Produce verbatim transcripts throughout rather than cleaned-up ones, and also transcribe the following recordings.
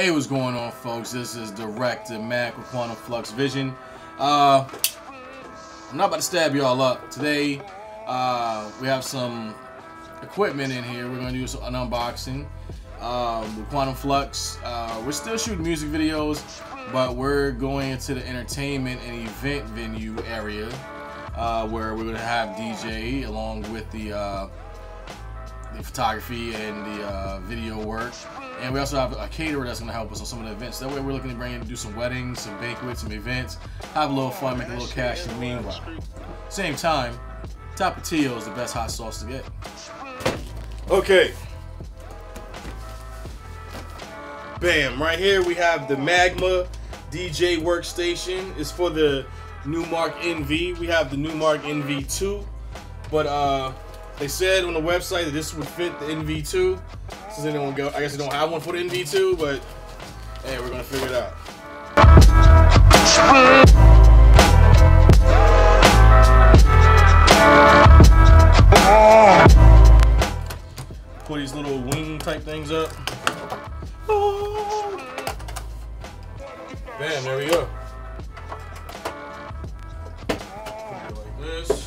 Hey, what's going on, folks? This is Director Mal with Quantum Flux Vision. Uh, I'm not about to stab y'all up. Today, uh, we have some equipment in here. We're going to do an unboxing um, with Quantum Flux. Uh, we're still shooting music videos, but we're going into the entertainment and event venue area uh, where we're going to have D J along with the uh, the photography and the uh, video work, and we also have a caterer that's gonna help us on some of the events. That way we're looking to bring in, do some weddings, some banquets, some events, have a little fun, make a little cash in the meanwhile. Same time, Tapatio is the best hot sauce to get. Okay. Bam, right here we have the Magma D J workstation. It's for the Numark N V. We have the Numark N V two, but uh, they said on the website that this would fit the N V two, since they don't go. I guess they don't have one for the N V two, but hey, we're gonna figure it out. Put these little wing type things up. Bam! There we go. Put it like this.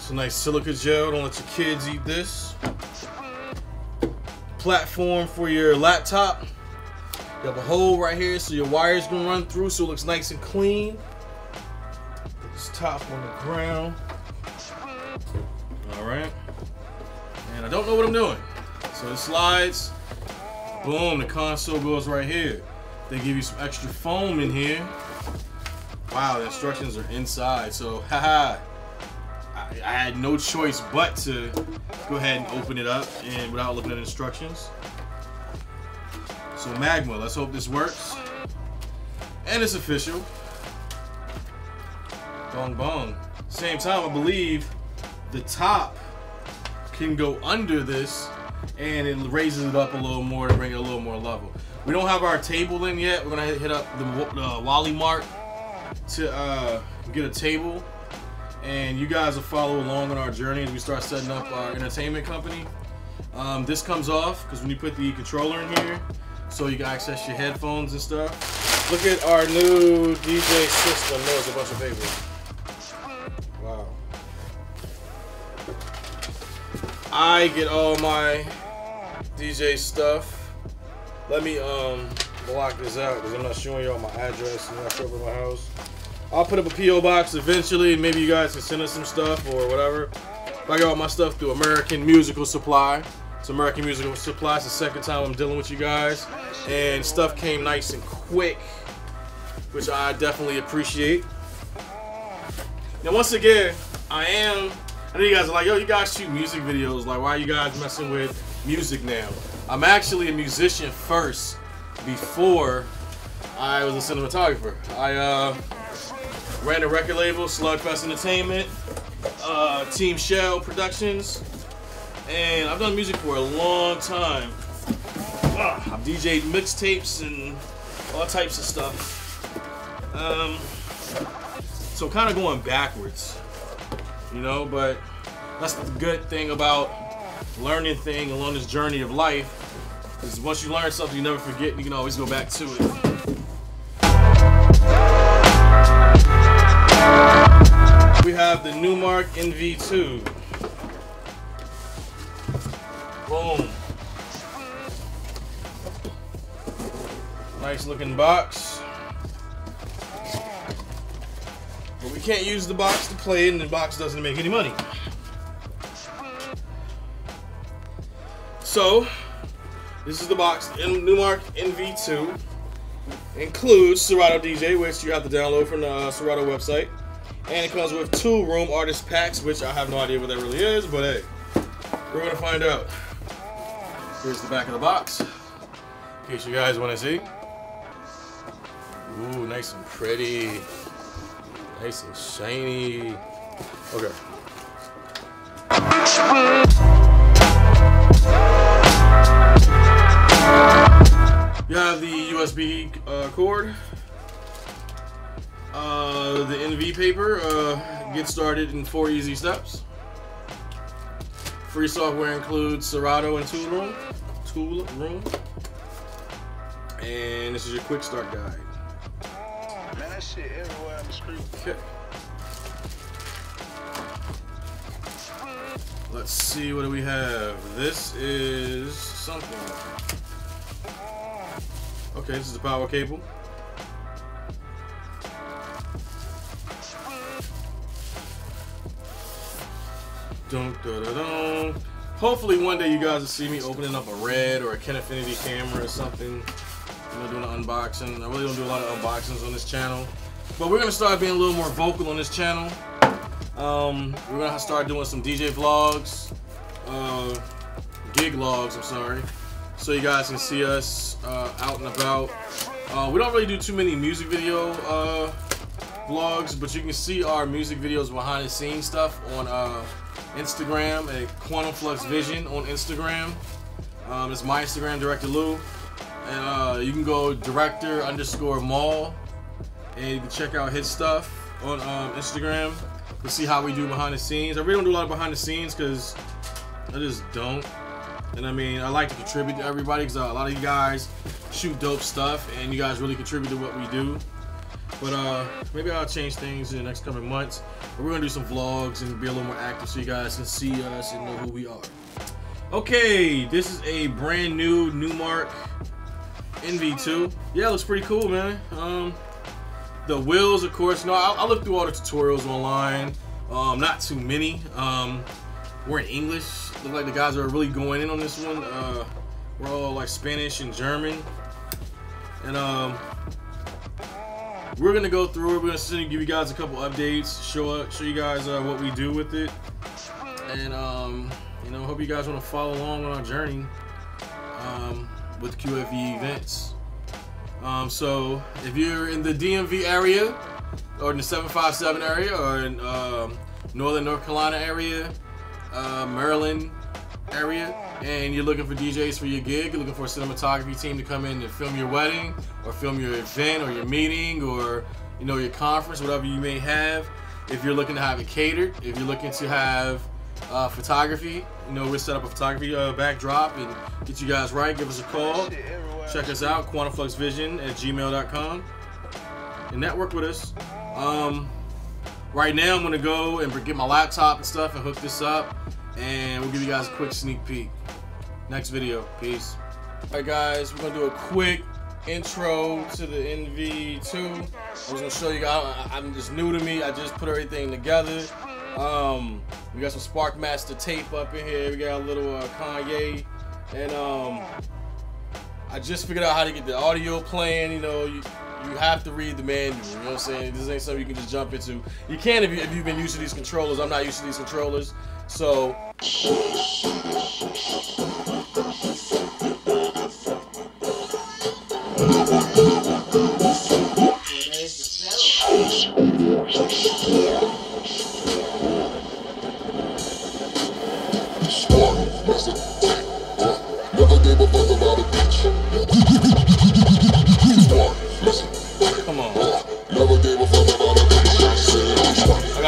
Some nice silica gel, don't let your kids eat this. Platform for your laptop. You have a hole right here so your wires can run through so it looks nice and clean. Put this top on the ground. Alright. And I don't know what I'm doing. So it slides. Boom, the console goes right here. They give you some extra foam in here. Wow, the instructions are inside. So, haha. I had no choice but to go ahead and open it up and without looking at instructions. So Magma, let's hope this works. And it's official. Bong bong. Same time, I believe the top can go under this and it raises it up a little more to bring it a little more level. We don't have our table in yet. We're gonna hit up the uh, Wally Mart to uh, get a table. And you guys will follow along on our journey as we start setting up our entertainment company. Um, this comes off because when you put the controller in here, so you can access your headphones and stuff. Look at our new D J system. No, it's a bunch of paper. Wow. I get all my D J stuff. Let me um, block this out because I'm not showing y'all my address and not covering my house. I'll put up a P O box eventually, and maybe you guys can send us some stuff or whatever. I got all my stuff through American Musical Supply. It's American Musical Supply. It's the second time I'm dealing with you guys. And stuff came nice and quick, which I definitely appreciate. Now, once again, I am, I know you guys are like, yo, you guys shoot music videos. Like, why are you guys messing with music now? I'm actually a musician first before I was a cinematographer. I, uh... ran a record label, Slugfest Entertainment, uh, Team Shell Productions, and I've done music for a long time. Uh, I've D J'd mixtapes and all types of stuff. Um, so kind of going backwards, you know, but that's the good thing about learning things along this journey of life, is once you learn something you never forget, you can always go back to it. We have the Numark N V two. Boom. Nice looking box. But we can't use the box to play it, and the box doesn't make any money. So, this is the box. Numark N V two includes Serato D J, which you have to download from the Serato website. And it comes with two room artist packs, which I have no idea what that really is, but hey, we're gonna find out. Here's the back of the box, in case you guys wanna see. Ooh, nice and pretty. Nice and shiny. Okay. You have the U S B uh, cord. Uh, the N V paper, uh, get started in four easy steps. Free software includes Serato and Tool Room. Tool Room. And this is your quick start guide. Man, that shit everywhere on the screen. Okay. Let's see, what do we have? This is something. Okay, this is the power cable. Dun, dun, dun, dun. Hopefully one day you guys will see me opening up a red or a Ken Affinity camera or something. You know, doing an unboxing. I really don't do a lot of unboxings on this channel, but we're gonna start being a little more vocal on this channel. Um, we're gonna start doing some D J vlogs, uh, gig logs. I'm sorry, so you guys can see us uh, out and about. Uh, we don't really do too many music video uh, vlogs, but you can see our music videos behind the scenes stuff on. Uh, Instagram at Quantum Flux Vision on Instagram. Um, it's my Instagram, Director Lou, and uh, you can go Director underscore Mal, and you can check out his stuff on um, Instagram. You can see how we do behind the scenes. I really don't do a lot of behind the scenes because I just don't. And I mean, I like to contribute to everybody because uh, a lot of you guys shoot dope stuff, and you guys really contribute to what we do. But uh, maybe I'll change things in the next coming months. But we're gonna do some vlogs and be a little more active so you guys can see us and know who we are. Okay, this is a brand new Numark N V I I. Yeah, it looks pretty cool, man. Um, the wheels, of course. No, I, I looked through all the tutorials online. Um, not too many. Um, we're in English. Look like the guys are really going in on this one. Uh, we're all like Spanish and German. And um. We're gonna go through it. We're gonna send and give you guys a couple updates, show up, show you guys uh, what we do with it, and um, you know, hope you guys want to follow along on our journey um, with Q F V events. Um, so if you're in the D M V area, or in the seven five seven area, or in um, Northern North Carolina area, uh, Maryland area, and you're looking for D Js for your gig, you're looking for a cinematography team to come in and film your wedding or film your event or your meeting or, you know, your conference, whatever you may have. If you're looking to have it catered, if you're looking to have uh, photography, you know, we'll set up a photography uh, backdrop and get you guys right. Give us a call. Check us out, quantumfluxvision at gmail dot com, and network with us. Um, right now I'm gonna go and get my laptop and stuff and hook this up, and we'll give you guys a quick sneak peek. Next video, peace. All right, guys, we're gonna do a quick intro to the N V I I. I was gonna show you guys. I, I'm just new to me. I just put everything together. Um, we got some Sparkmaster tape up in here. We got a little uh, Kanye, and um, I just figured out how to get the audio playing. You know, you you have to read the manual. You know what I'm saying? This ain't something you can just jump into. You can if, you, if you've been used to these controllers. I'm not used to these controllers, so.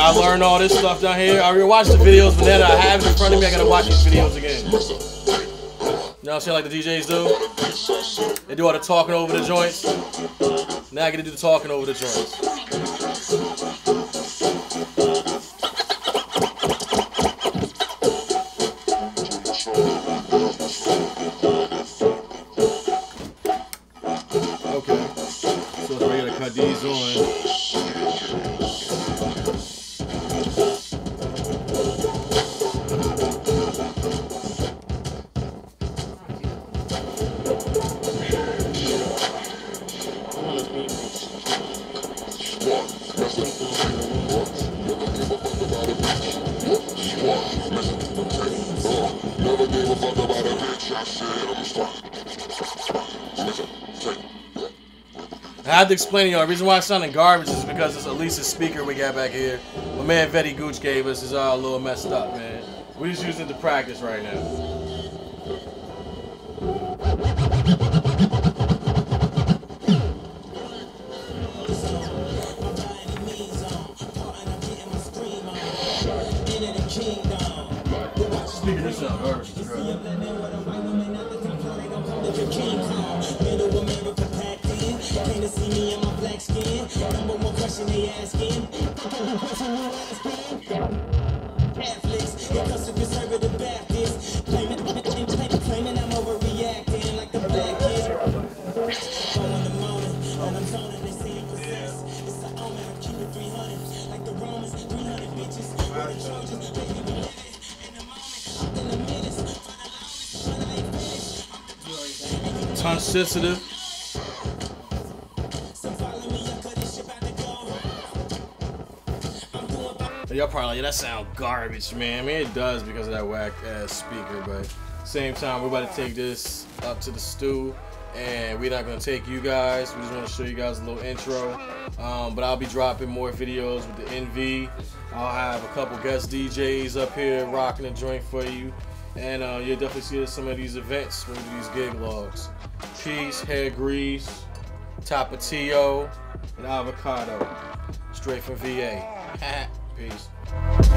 I learned all this stuff down here. I already watched the videos, but now that I have it in front of me, I gotta watch these videos again. You know what I'm saying, like the D Js do? They do all the talking over the joints. Now I gotta do the talking over the joints. Okay, so we're gonna cut these on. I have to explain to y'all, the reason why it's sounding garbage is because it's Elisa's speaker we got back here. My man Vetti Gooch gave us is all a little messed up, man. We're just using it to practice right now. Speaking this up, garbage is right. me and my black skin. Number one question they asking. Catholics, it comes to conservative Baptists. Claiming, claiming I'm overreacting like the black kids. Oh, in the morning, on the corner, they say it was sex. It's the omen, I keep it three hundred. Like the Romans, three hundred bitches. Or the Trojans, baby, we live it. In the moment, I'm in the minutes. For the longest, but I ain't finished. Time sensitive. Y'all probably like, that sound garbage, man. I mean, it does because of that whack ass speaker, but same time, we're about to take this up to the stew, and we're not gonna take you guys. We just want to show you guys a little intro. Um, but I'll be dropping more videos with the N V. I'll have a couple guest D Js up here rocking a joint for you, and uh, you'll definitely see some of these events when we do these gig logs. Cheese, hair grease, tapatio, and avocado, straight from V A. Peace.